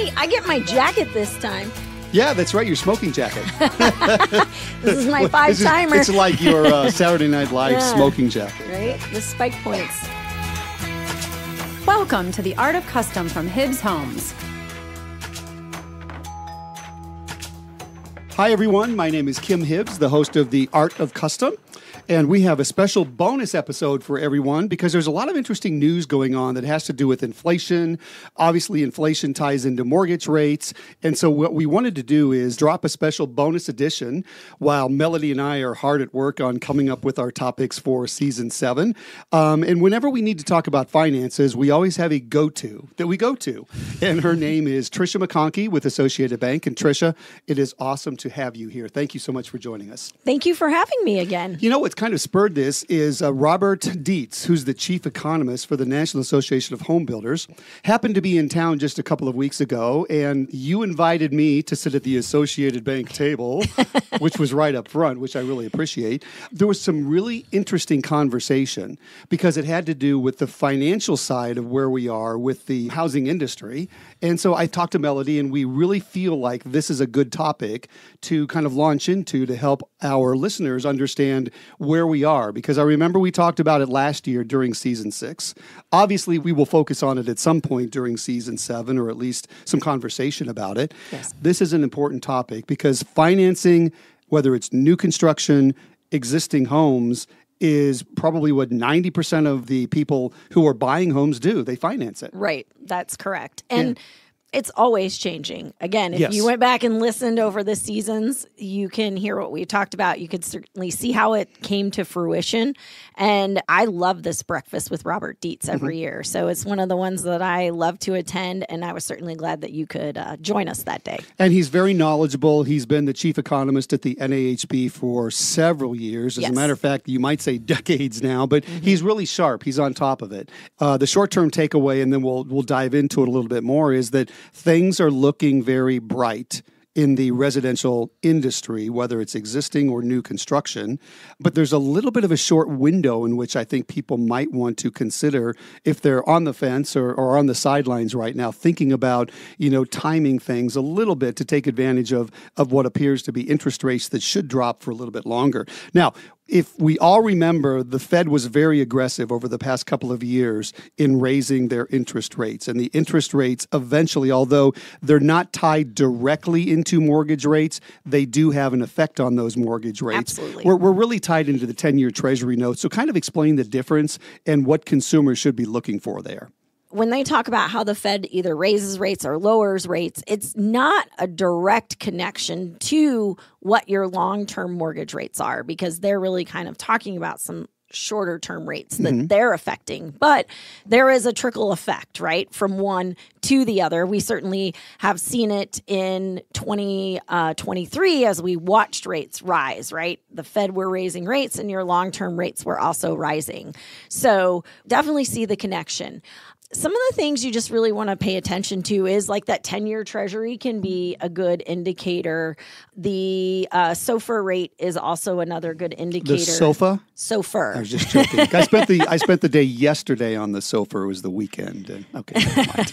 Hey, I get my jacket this time. Yeah, that's right. Your smoking jacket. This is my five-timer. It's like your Saturday Night Live smoking jacket. Right? The spike points. Welcome to The Art of Custom from Hibbs Homes. Hi, everyone. My name is Kim Hibbs, the host of The Art of Custom. And we have a special bonus episode for everyone because there's a lot of interesting news going on that has to do with inflation. Obviously, inflation ties into mortgage rates. And so what we wanted to do is drop a special bonus edition while Melody and I are hard at work on coming up with our topics for season 7. And whenever we need to talk about finances, we always have a go-to that we go to. And her name is Trisha McConkey with Associated Bank. And Trisha, it is awesome to have you here. Thank you so much for joining us. Thank you for having me again. You know what's kind of spurred this is Robert Dietz, who's the chief economist for the National Association of Home Builders, happened to be in town just a couple of weeks ago, and you invited me to sit at the Associated Bank table, which was right up front, which I really appreciate. There was some really interesting conversation because it had to do with the financial side of where we are with the housing industry. And so I talked to Melody, and we really feel like this is a good topic to kind of launch into to help our listeners understand where we are, because I remember we talked about it last year during season 6. Obviously, we will focus on it at some point during season 7, or at least some conversation about it. Yes. This is an important topic because financing, whether it's new construction, existing homes, is probably what 90% of the people who are buying homes do. They finance it. Right. That's correct. And it's always changing. Again, if you went back and listened over the seasons, you can hear what we talked about. You could certainly see how it came to fruition. And I love this breakfast with Robert Dietz every year. So it's one of the ones that I love to attend. And I was certainly glad that you could join us that day. And he's very knowledgeable. He's been the chief economist at the NAHB for several years. As a matter of fact, you might say decades now, but he's really sharp. He's on top of it. The short-term takeaway, and then we'll dive into it a little bit more, is that things are looking very bright in the residential industry, whether it's existing or new construction. But there's a little bit of a short window in which I think people might want to consider if they're on the fence or on the sidelines right now, thinking about, you know, timing things a little bit to take advantage of what appears to be interest rates that should drop for a little bit longer. Now, if we all remember, the Fed was very aggressive over the past couple of years in raising their interest rates. And the interest rates eventually, although they're not tied directly into mortgage rates, they do have an effect on those mortgage rates. Absolutely. We're really tied into the 10-year Treasury note. So kind of explain the difference and what consumers should be looking for there. When they talk about how the Fed either raises rates or lowers rates, it's not a direct connection to what your long-term mortgage rates are, because they're really kind of talking about some shorter-term rates that they're affecting. But there is a trickle effect, right, from one to the other. We certainly have seen it in 2023 as we watched rates rise, right? The Fed were raising rates and your long-term rates were also rising. So definitely see the connection. Some of the things you just really want to pay attention to is like that 10-year Treasury can be a good indicator. The SOFR rate is also another good indicator. The SOFA? SOFR. I was just joking. I spent the day yesterday on the SOFR. It was the weekend. And, okay, never mind.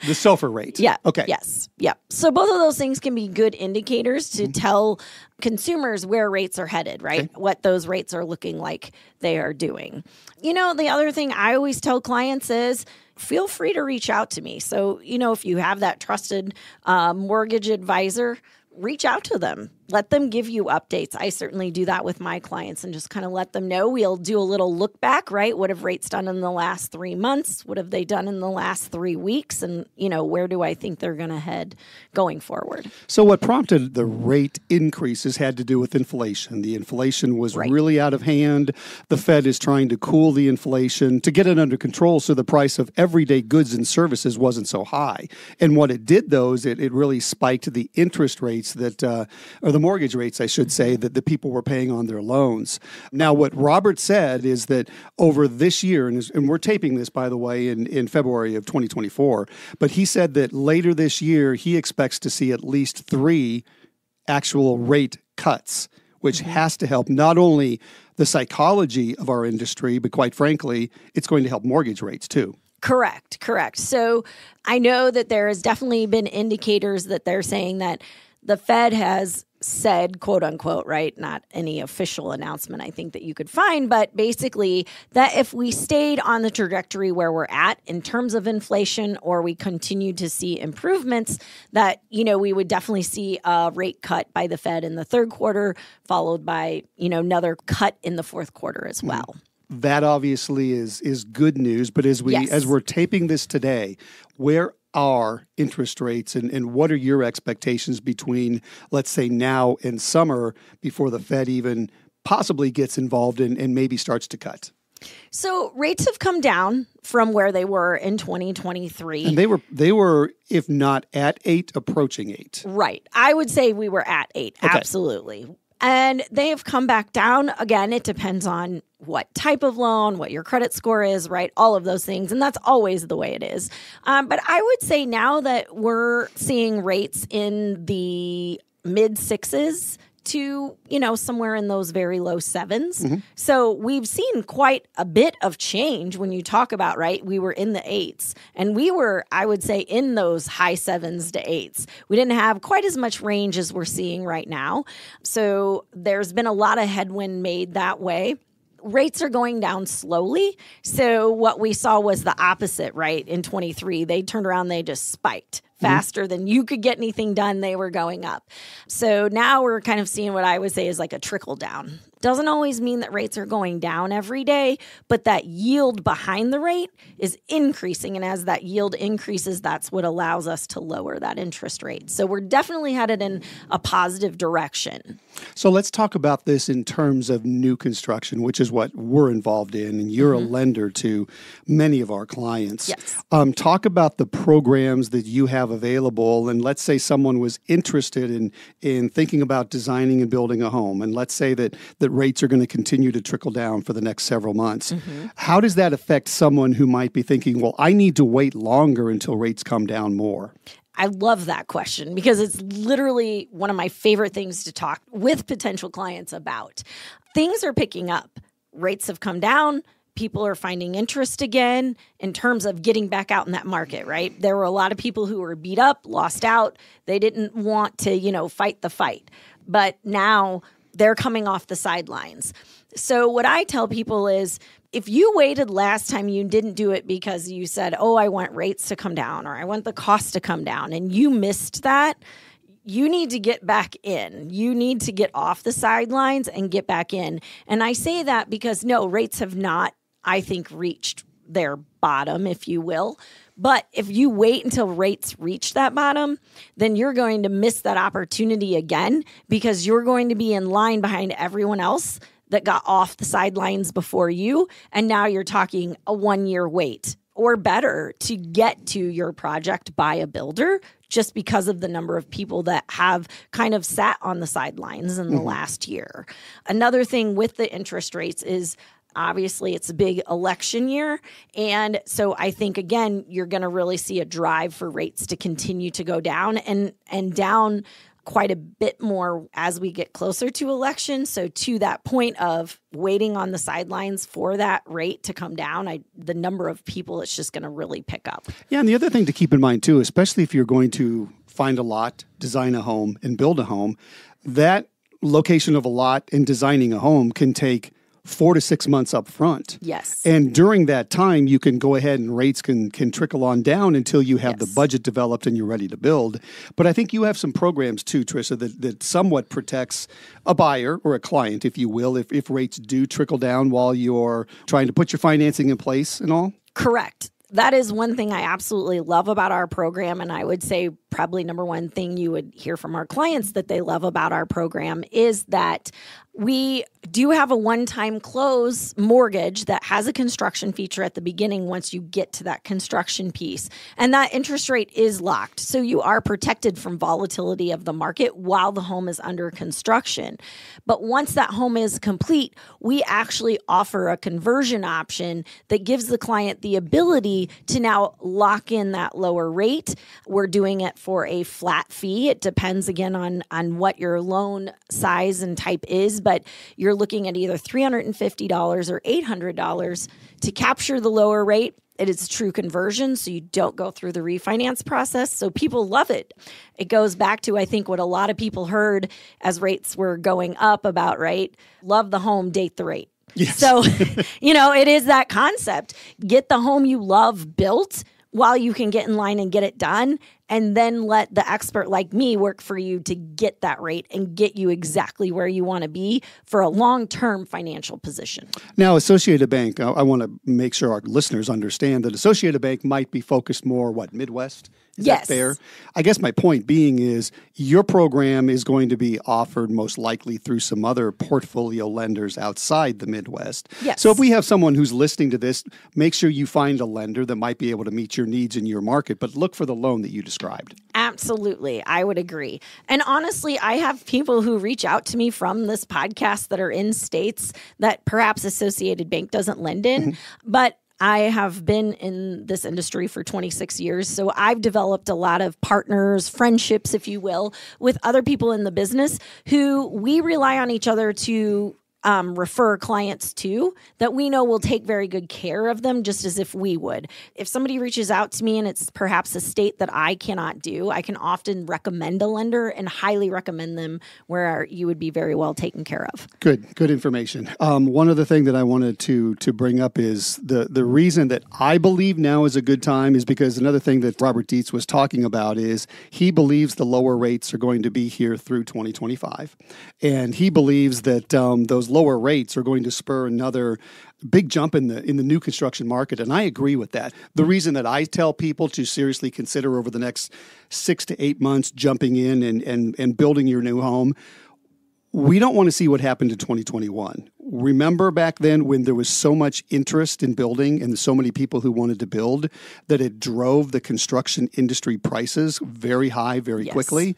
The SOFR rate. Yeah. Okay. Yes. Yeah. So both of those things can be good indicators to tell consumers where rates are headed, right? Okay. What those rates are looking like they are doing. You know, the other thing I always tell clients is feel free to reach out to me. So, you know, if you have that trusted mortgage advisor, reach out to them. Let them give you updates. I certainly do that with my clients and just kind of let them know. We'll do a little look back, right? What have rates done in the last 3 months? What have they done in the last 3 weeks? And, you know, where do I think they're going to head going forward? So what prompted the rate increases had to do with inflation. The inflation was really out of hand. The Fed is trying to cool the inflation to get it under control so the price of everyday goods and services wasn't so high. And what it did, though, is it really spiked the interest rates that, or the mortgage rates, I should say, that the people were paying on their loans. Now, what Robert said is that over this year, and we're taping this, by the way, in February of 2024, but he said that later this year, he expects to see at least 3 actual rate cuts, which has to help not only the psychology of our industry, but quite frankly, it's going to help mortgage rates too. Correct. So I know that there has definitely been indicators that they're saying that the Fed has said, quote unquote, right? Not any official announcement I think that you could find, but basically that if we stayed on the trajectory where we're at in terms of inflation, or we continued to see improvements, that, you know, we would definitely see a rate cut by the Fed in the third quarter, followed by, you know, another cut in the fourth quarter as well. Mm-hmm. That obviously is good news, but as we're taping this today, where are interest rates and what are your expectations between, let's say, now and summer before the Fed even possibly gets involved and maybe starts to cut? So rates have come down from where they were in 2023. And they were, if not at 8, approaching 8. Right. I would say we were at 8. Okay. Absolutely. And they have come back down. Again, it depends on what type of loan, what your credit score is, right? All of those things. And that's always the way it is. But I would say now that we're seeing rates in the mid-6s to, you know, somewhere in those very low 7s. Mm-hmm. So we've seen quite a bit of change when you talk about, right, we were in the 8s. And we were, I would say, in those high 7s to 8s. We didn't have quite as much range as we're seeing right now. So there's been a lot of headwind made that way. Rates are going down slowly. So what we saw was the opposite, right? In 23, they turned around, they just spiked faster than you could get anything done. They were going up. So now we're kind of seeing what I would say is like a trickle down. Doesn't always mean that rates are going down every day, but that yield behind the rate is increasing. And as that yield increases, that's what allows us to lower that interest rate. So we're definitely headed in a positive direction. So let's talk about this in terms of new construction, which is what we're involved in. And you're a lender to many of our clients. Yes. Talk about the programs that you have available. And let's say someone was interested in thinking about designing and building a home. And let's say that rates are going to continue to trickle down for the next several months. Mm-hmm. How does that affect someone who might be thinking, well, I need to wait longer until rates come down more? I love that question because it's literally one of my favorite things to talk with potential clients about. Things are picking up. Rates have come down. People are finding interest again in terms of getting back out in that market, right? There were a lot of people who were beat up, lost out. They didn't want to, you know, fight the fight. But now they're coming off the sidelines. So what I tell people is, if you waited last time, you didn't do it because you said, oh, I want rates to come down, or I want the cost to come down, and you missed that, you need to get back in. You need to get off the sidelines and get back in. And I say that because, no, rates have not, I think, reached their bottom, if you will. But if you wait until rates reach that bottom, then you're going to miss that opportunity again because you're going to be in line behind everyone else that got off the sidelines before you. And now you're talking a 1-year wait or better to get to your project by a builder just because of the number of people that have kind of sat on the sidelines in the last year. Another thing with the interest rates is, obviously, it's a big election year. And so I think, again, you're going to really see a drive for rates to continue to go down and down quite a bit more as we get closer to election. So to that point of waiting on the sidelines for that rate to come down, the number of people, it's just going to really pick up. Yeah. And the other thing to keep in mind, too, especially if you're going to find a lot, design a home, and build a home, that location of a lot and designing a home can take 4 to 6 months up front. Yes. And during that time, you can go ahead and rates can trickle on down until you have the budget developed and you're ready to build. But I think you have some programs too, Trisha, that somewhat protects a buyer or a client, if you will, if rates do trickle down while you're trying to put your financing in place and all? Correct. That is one thing I absolutely love about our program. And I would say probably number one thing you would hear from our clients that they love about our program is that we do have a one-time close mortgage that has a construction feature at the beginning once you get to that construction piece. And that interest rate is locked. So you are protected from volatility of the market while the home is under construction. But once that home is complete, we actually offer a conversion option that gives the client the ability to now lock in that lower rate. We're doing it for a flat fee. It depends, again, on what your loan size and type is, but you're looking at either $350 or $800 to capture the lower rate It is a true conversion, so you don't go through the refinance process. So people love it. It goes back to, I think, what a lot of people heard as rates were going up about, right? Love the home, date the rate. Yes. So, you know, it is that concept. Get the home you love built while you can get in line and get it done, and then let the expert like me work for you to get that rate and get you exactly where you want to be for a long-term financial position. Now, Associated Bank, I want to make sure our listeners understand that Associated Bank might be focused more, what, Midwest? Is yes. that fair? I guess my point being is your program is going to be offered most likely through some other portfolio lenders outside the Midwest. Yes. So if we have someone who's listening to this, make sure you find a lender that might be able to meet your needs in your market, but look for the loan that you described. Absolutely. I would agree. And honestly, I have people who reach out to me from this podcast that are in states that perhaps Associated Bank doesn't lend in, but I have been in this industry for 26 years, so I've developed a lot of partners, friendships, if you will, with other people in the business who we rely on each other to refer clients to that we know will take very good care of them, just as if we would. If somebody reaches out to me and it's perhaps a state that I cannot do, I can often recommend a lender and highly recommend them where you would be very well taken care of. Good information. One other thing that I wanted to bring up is the reason that I believe now is a good time is because another thing that Robert Dietz was talking about is he believes the lower rates are going to be here through 2025. And he believes that those lower rates are going to spur another big jump in the new construction market, and I agree with that. The reason that I tell people to seriously consider over the next 6 to 8 months jumping in and building your new home, we don't want to see what happened in 2021. Remember back then when there was so much interest in building and so many people who wanted to build that it drove the construction industry prices very high very yes. quickly?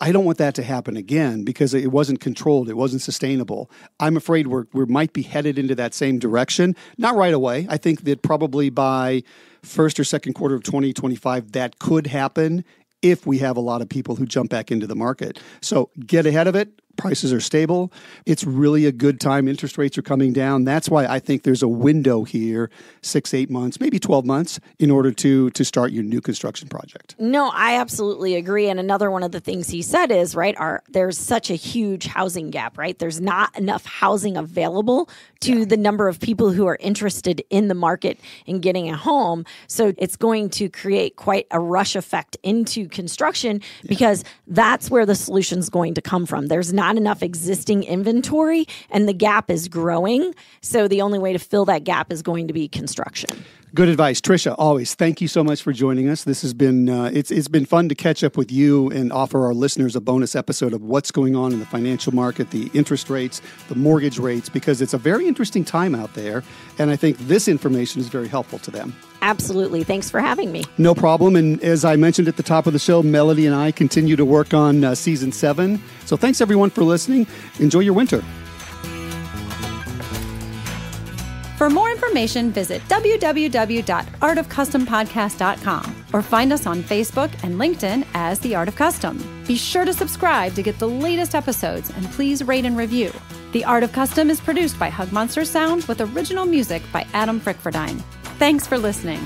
I don't want that to happen again because it wasn't controlled. It wasn't sustainable. I'm afraid we might be headed into that same direction. Not right away. I think that probably by first or second quarter of 2025, that could happen if we have a lot of people who jump back into the market. So get ahead of it. Prices are stable. It's really a good time. Interest rates are coming down. That's why I think there's a window here, 6, 8 months, maybe 12 months, in order to start your new construction project. No, I absolutely agree. And another one of the things he said is, right, there's such a huge housing gap, right? There's not enough housing available to the number of people who are interested in the market in getting a home. So it's going to create quite a rush effect into construction because that's where the solution's going to come from. There's not enough existing inventory, and the gap is growing. So the only way to fill that gap is going to be construction. Good advice, Trisha. Always, thank you so much for joining us. This has been it's been fun to catch up with you and offer our listeners a bonus episode of what's going on in the financial market, the interest rates, the mortgage rates, because it's a very interesting time out there, and I think this information is very helpful to them. Absolutely. Thanks for having me. No problem. And as I mentioned at the top of the show, Melody and I continue to work on season 7. So thanks everyone for listening. Enjoy your winter. For more information, visit www.artofcustompodcast.com or find us on Facebook and LinkedIn as The Art of Custom. Be sure to subscribe to get the latest episodes and please rate and review. The Art of Custom is produced by Hugmonster Sound with original music by Adam Frickfordine. Thanks for listening.